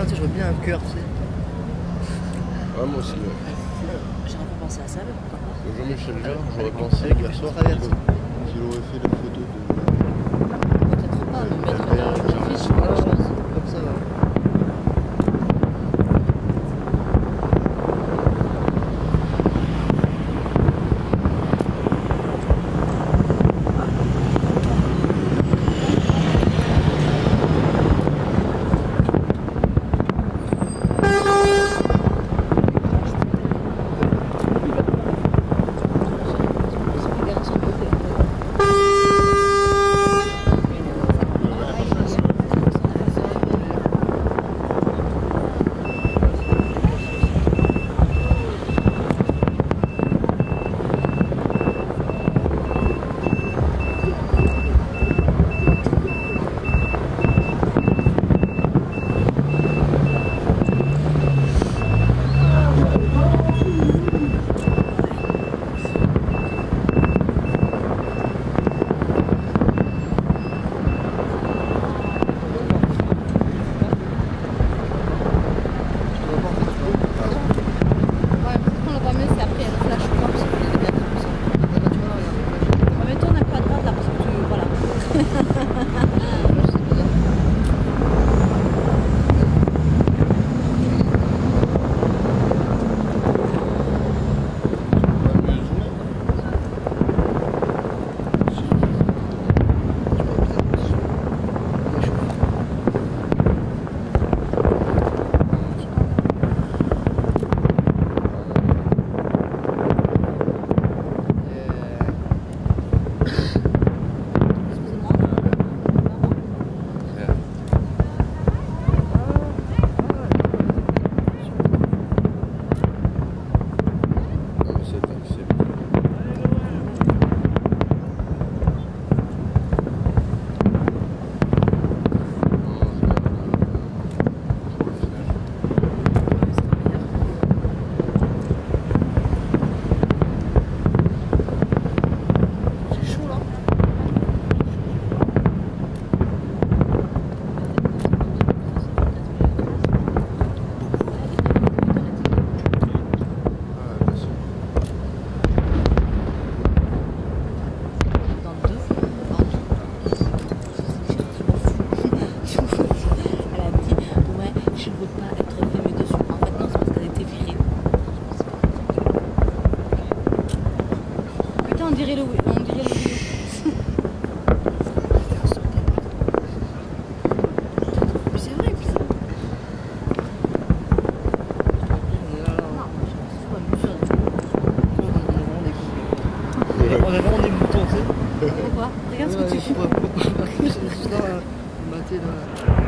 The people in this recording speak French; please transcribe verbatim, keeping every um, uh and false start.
pas, tu sais, je vois bien un cœur, tu sais. Ouais, moi aussi, ouais. J'aurais pas pensé à ça, mais pourquoi pas. Bonjour Michel Gers, j'aurais pensé hier soir qu'il aurait fait la photo de... Peut-être pas, mais mettre la fiche ou quelque chose. Comme ça, là. On est vraiment des moutons, tu sais. Pourquoi ? Regarde ce que tu fais. Je suis là, maté là.